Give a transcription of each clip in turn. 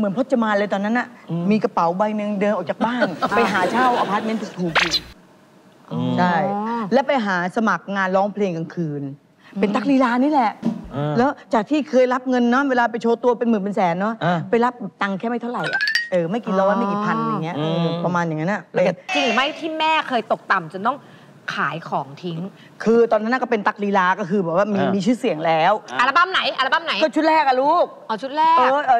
เหมือนพจมานเลยตอนนั้นน่ะมีกระเป๋าใบหนึ่งเดินออกจากบ้านไปหาเช่าอพาร์ตเมนต์ถูกๆใช่และไปหาสมัครงานร้องเพลงกลางคืนเป็นตักลีลานี่แหละแล้วจากที่เคยรับเงินเนาะเวลาไปโชว์ตัวเป็นหมื่นเป็นแสนเนาะไปรับตังค์แค่ไม่เท่าไหร่ไม่กี่ร้อยไม่กี่พันอย่างเงี้ยประมาณอย่างนั้นน่ะจริงหรือไม่ที่แม่เคยตกต่ำจนต้องขายของทิ้งคือตอนนั้นก็เป็นตักลีลาก็คือแบบว่ามีชื่อเสียงแล้วอัลบั้มไหนอัลบั้มไหนก็ชุดแรกอะลูกอ๋อชุดแรก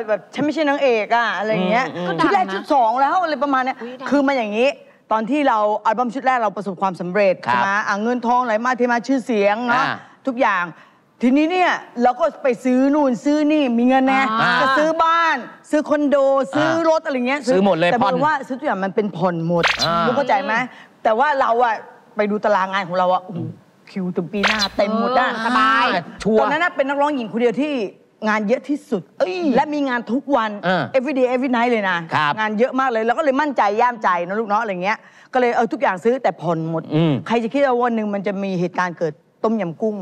แบบฉันไม่ใช่นางเอกอะอะไรเงี้ยชุดแรกชุดสองแล้วอะไรประมาณเนี้ยคือมาอย่างนี้ตอนที่เราอัลบั้มชุดแรกเราประสบความสำเร็จใช่ไหมเงินทองไหลมาเทมาชื่อเสียงเนาะทุกอย่างทีนี้เนี่ยเราก็ไปซื้อนู่นซื้อนี่มีเงินนะจะซื้อบ้านซื้อคอนโดซื้อรถอะไรเงี้ยซื้อหมดเลยแต่บอกว่าซื้อทุกอย่างมันเป็นผ่อนหมดรู้เข้าใจไหมแต่ว่าเราอะไปดูตารางงานของเราอะคิวถึงปีหน้าเต็มหมดนะสบายตอนนั้นเป็นนักร้องหญิงคนเดียวที่งานเยอะที่สุดและมีงานทุกวัน everyday every night เลยนะงานเยอะมากเลยแล้วก็เลยมั่นใจย่ามใจนะลูกเนาะอะไรเงี้ยก็เลยเอาทุกอย่างซื้อแต่ผ่อนหมดใครจะคิดว่าวันหนึ่งมันจะมีเหตุการณ์เกิดต้มยำกุ้ง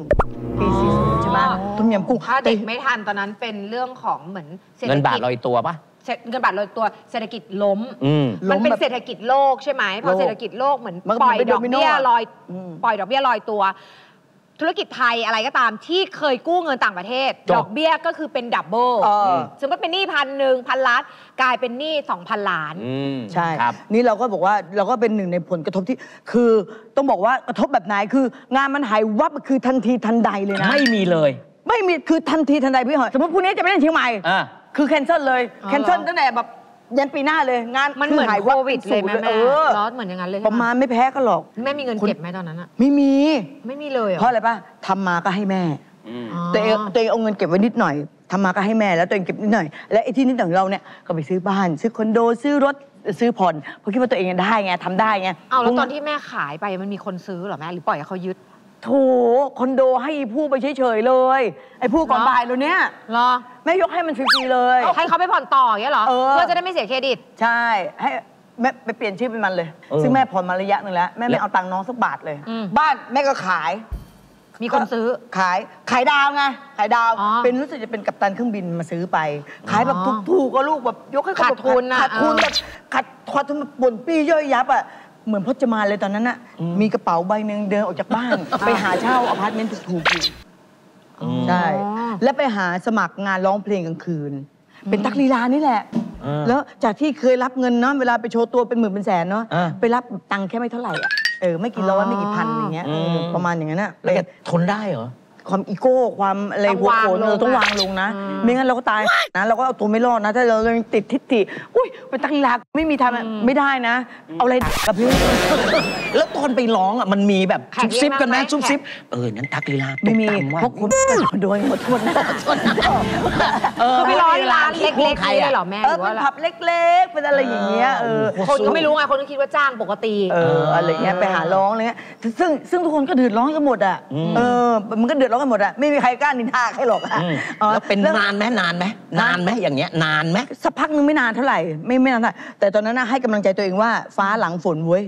ปี40ใช่ไหมต้มยำกุ้งถ้าเด็กไม่ทันตอนนั้นเป็นเรื่องของเหมือนเงินบาทลอยตัวปะเงินบาทลอยตัวเศรษฐกิจล้มมันเป็นเศรษฐกิจโลกใช่ไหมพอเศรษฐกิจโลกเหมือนปล่อยดอกเบี้ยลอยปล่อยดอกเบี้ยลอยตัวธุรกิจไทยอะไรก็ตามที่เคยกู้เงินต่างประเทศดอกเบี้ยก็คือเป็นดับเบิลสมมติเป็นหนี้1,000 ล้านกลายเป็นหนี้2,000 ล้านใช่ครับนี่เราก็บอกว่าเราก็เป็นหนึ่งในผลกระทบที่คือต้องบอกว่ากระทบแบบไหนคืองานมันหายวับคือทันทีทันใดเลยนะไม่มีเลยไม่มีคือทันทีทันใดพี่หอยสมมติพรุ่งนี้จะไปเล่นเชียงใหม่คือแคนเซิลเลยแคนเซิลตั้งแต่แบบยันปีหน้าเลยงานมันเหมือนโควิดเลยแม่ร้อนเหมือนอย่างนั้นเลยประมาณไม่แพ้ก็หรอกแม่มีเงินเก็บไหมตอนนั้นอะไม่มีไม่มีเลยเพราะอะไรป่ะทำมาก็ให้แม่ตัวเองเอาเงินเก็บไว้นิดหน่อยทำมาก็ให้แม่แล้วตัวเองเก็บนิดหน่อยและไอ้ที่นิดหน่อยเราเนี่ยก็ไปซื้อบ้านซื้อคอนโดซื้อรถซื้อผ่อนเพราะคิดว่าตัวเองได้ไงทำได้ไงเอาแล้วตอนที่แม่ขายไปมันมีคนซื้อหรอแม่หรือปล่อยให้เขายึดโถคอนโดให้ผู้ไปเฉยๆเลยไอ้ผู้ก่อนบ่ายเราเนี่ยเหรอไม่ยกให้มันฟรีๆเลยให้เขาไปผ่อนต่ออย่างเงี้ยเหรอเพื่อจะได้ไม่เสียเครดิตใช่ให้แม่ไปเปลี่ยนชื่อเป็นมันเลยซึ่งแม่ผ่อนมาระยะหนึ่งแล้วแม่ไม่เอาตังค์น้องสักบาทเลยบ้านแม่ก็ขายมีคนซื้อขายดาวไงขายดาวเป็นรู้สึกจะเป็นกัปตันเครื่องบินมาซื้อไปขายแบบถูกๆก็ลูกแบบยกให้ขาดทุนนะขาดทุนแบบขาดทุนแบบบ่นปี้ย่อยยับอ่ะเหมือนพจมานเลยตอนนั้นน่ะมีกระเป๋าใบหนึ่งเดินออกจากบ้านไปหาเช่าอพาร์ตเมนต์ถูกๆใช่และไปหาสมัครงานร้องเพลงกลางคืนเป็นตักลีลานี่แหละแล้วจากที่เคยรับเงินเนาะเวลาไปโชว์ตัวเป็นหมื่นเป็นแสนเนาะไปรับตังค์แค่ไม่เท่าไหร่ไม่กี่ร้อยไม่กี่พันอย่างเงี้ยประมาณอย่างนั้นน่ะแล้วทนได้เหรอความอีโก้ความอะไรหัวโขนเราต้องวางลงนะไม่งั้นเราก็ตายนะเราก็เอาตัวไม่รอดนะถ้าเรายังติดทิฏฐิอุ้ยเป็นตักลีลาไม่มีทางไม่ได้นะเอาอะไรกับพี่แล้วตอนไปร้องอ่ะมันมีแบบซุบซิบกันไหมซุบซิบงั้นตักลีลาไม่มีเพราะคุณโดนหมดทุนนะไปร้องร้านเล็กๆเลยเหรอแม่เป็นผับเล็กๆเป็นอะไรอย่างเงี้ยคนก็ไม่รู้ไงคนก็คิดว่าจ้างปกติอะไรเงี้ยไปหาร้องอะไรเงี้ยซึ่งทุกคนก็เดือดร้อนกันหมดอ่ะมันก็เดือดร้อนกันหมดอ่ะไม่มีใครกล้านินทาใครหรอกแล้วเป็นนานไหมอย่างเงี้ยนานไหมสักพักนึงไม่นานเท่าไหร่ไม่นานแต่ตอนนั้นให้กำลังใจตัวเองว่าฟ้าหลังฝนเว้ย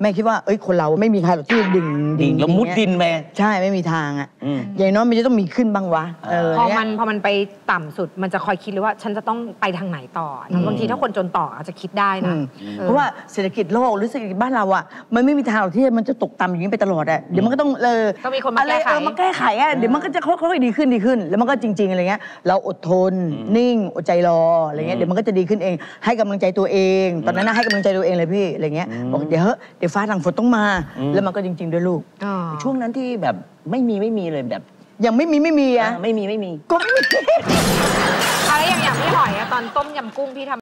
แม่คิดว่าคนเราไม่มีใครหรอกที่ดิ่งแล้วมุดดินไปใช่ไม่มีทางอ่ะอย่างน้อยมันจะต้องมีขึ้นบ้างวะพอมันไปต่ำสุดมันจะคอยคิดเลยว่าฉันจะต้องไปทางไหนต่อบางทีถ้าคนจนต่ออาจจะคิดได้นะเพราะว่าเศรษฐกิจโลกหรือเศรษฐกิจบ้านเราอ่ะมันไม่มีทางหรอกที่มันจะตกต่ำอย่างนี้ไปตลอดอ่ะเดี๋ยวมันก็ต้องมีคนมาแก้ไขอ่ะเดี๋ยวมันก็จะค่อยๆดีขึ้นแล้วมันก็จริงๆอะไรเงี้ยเราอดทนนิ่งอดใจรออะไรเงี้ยเดี๋ยวมันก็จะดีขึ้นเองให้กำลังใจตัวเองตอนนั้นให้กำลังใจตัวเองเลยพี่อะไรเงี้ยบอกเดี๋ยวฟ้าหลังฝนต้องมาแล้วมันก็จริงๆด้วยลูกช่วงนั้นที่แบบไม่มีเลยแบบยังไม่มีอะก็ไม่มีอะไรอย่างพี่หอยอะตอนต้มยำกุ้งพี่ทำ